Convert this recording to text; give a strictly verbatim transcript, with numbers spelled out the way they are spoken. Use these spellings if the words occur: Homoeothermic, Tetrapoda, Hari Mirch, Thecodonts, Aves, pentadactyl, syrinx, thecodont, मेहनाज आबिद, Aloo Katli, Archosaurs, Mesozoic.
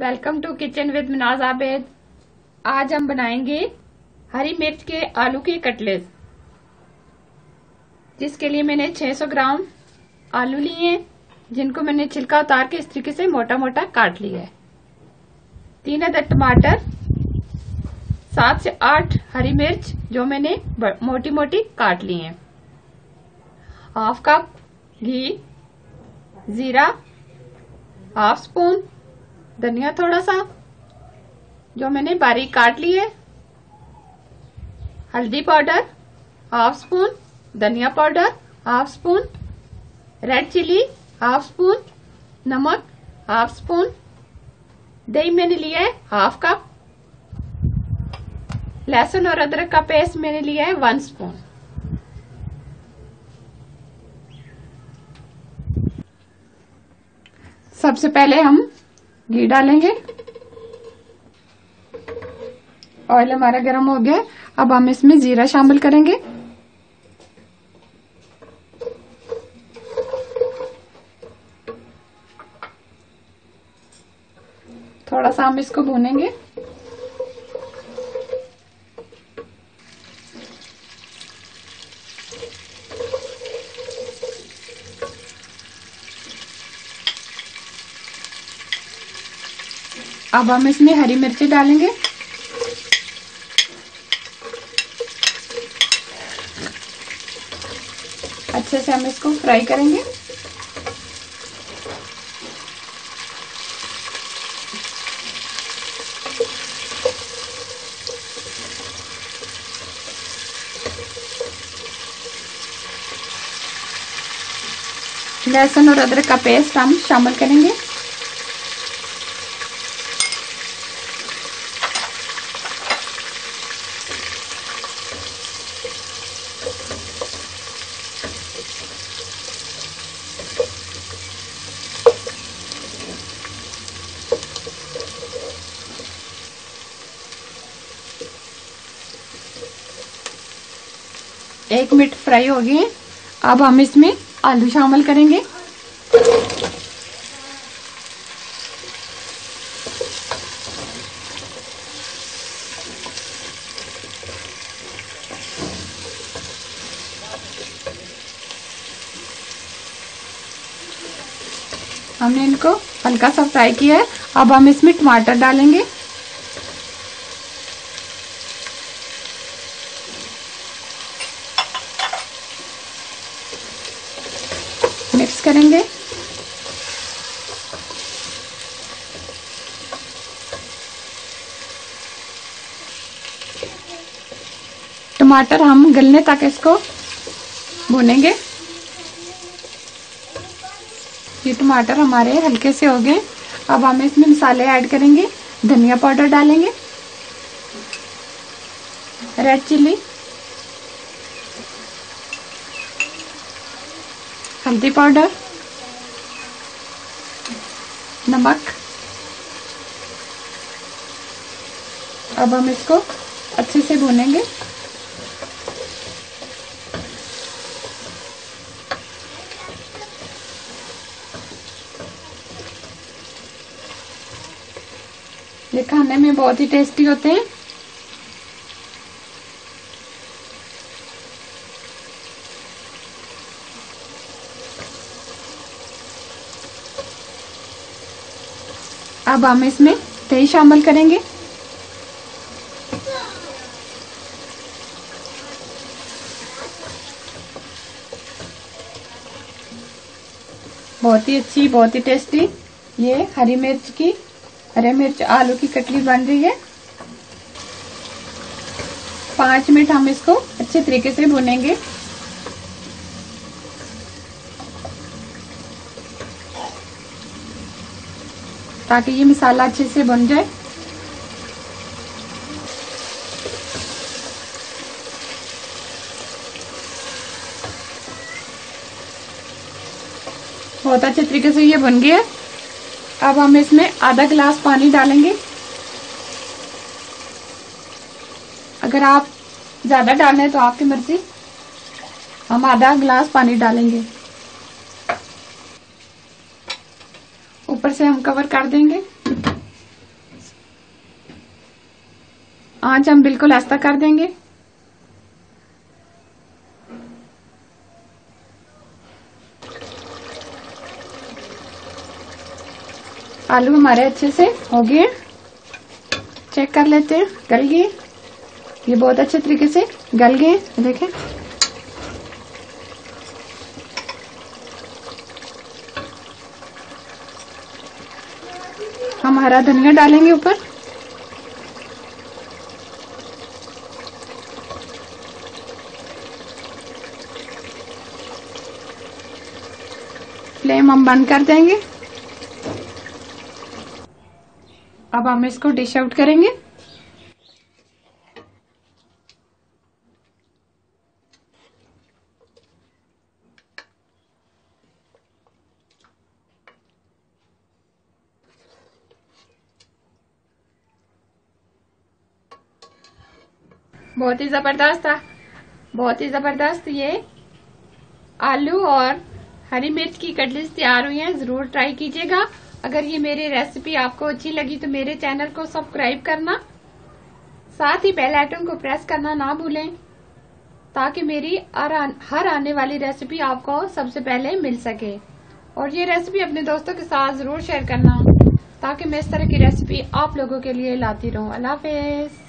Welcome to kitchen with मेहनाज आबिद। आज हम बनाएंगे हरी मिर्च के आलू के कटलेट, जिसके लिए मैंने छह सौ ग्राम आलू लिए हैं, जिनको मैंने छिलका उतार के इस तरीके से मोटा मोटा काट लिया है। तीन अदद टमाटर, सात से आठ हरी मिर्च जो मैंने मोटी मोटी काट ली है, हाफ कप घी, जीरा, हाफ स्पून धनिया थोड़ा सा जो मैंने बारीक काट ली है, हल्दी पाउडर हाफ स्पून, धनिया powder half spoon, red chilli half spoon, नमक हाफ स्पून, दही मैंने लिया है हाफ कप, लहसुन और अदरक का पेस्ट मैंने लिया है वन स्पून। सबसे पहले हम घी डालेंगे। ऑयल हमारा गर्म हो गया, अब हम इसमें जीरा शामिल करेंगे। थोड़ा सा हम इसको भूनेंगे। अब हम इसमें हरी मिर्ची डालेंगे। अच्छे से हम इसको फ्राई करेंगे। लहसुन और अदरक का पेस्ट हम शामिल करेंगे। एक मिनट फ्राई हो गए। अब हम इसमें आलू शामिल करेंगे। हमने इनको हल्का सा फ्राई किया है। अब हम इसमें टमाटर डालेंगे। मिक्स करेंगे। टमाटर हम गलने तक इसको भूनेंगे। ये टमाटर हमारे हल्के से हो गए। अब हम इसमें मसाले ऐड करेंगे। धनिया पाउडर डालेंगे, रेड चिली, हल्दी पाउडर, नमक। अब हम इसको अच्छे से भूनेंगे। ये खाने में बहुत ही टेस्टी होते हैं। अब हम इसमें दही शामिल करेंगे। बहुत ही अच्छी, बहुत ही टेस्टी ये हरी मिर्च की हरे मिर्च आलू की कटली बन रही है। पांच मिनट हम इसको अच्छे तरीके से भुनेंगे। ताकि ये मसाला अच्छे से बन जाए। बहुत अच्छे तरीके से ये बन गया। अब हम इसमें आधा गिलास पानी डालेंगे। अगर आप ज्यादा डालना है तो आपकी मर्जी, हम आधा गिलास पानी डालेंगे। ऊपर से हम कवर कर देंगे। आंच हम बिल्कुल आस्ता कर देंगे। आलू हमारे अच्छे से हो गए, चेक कर लेते हैं, गल गए। ये बहुत अच्छे तरीके से गल गए, देखें। हम हरा धनिया डालेंगे ऊपर। फ्लेम हम बंद कर देंगे। अब हम इसको डिश आउट करेंगे। बहुत ही जबरदस्त था, बहुत ही जबरदस्त। ये आलू और हरी मिर्च की कटलेट्स तैयार हुई हैं, जरूर ट्राई कीजिएगा। अगर ये मेरी रेसिपी आपको अच्छी लगी तो मेरे चैनल को सब्सक्राइब करना, साथ ही बेल आइकन को प्रेस करना ना भूलें, ताकि मेरी हर आने वाली रेसिपी आपको सबसे पहले मिल सके। और ये रेसिपी अपने दोस्तों के साथ जरूर शेयर करना, ताकि मैं इस तरह की रेसिपी आप लोगों के लिए लाती रहूं। अल्लाह हाफिज।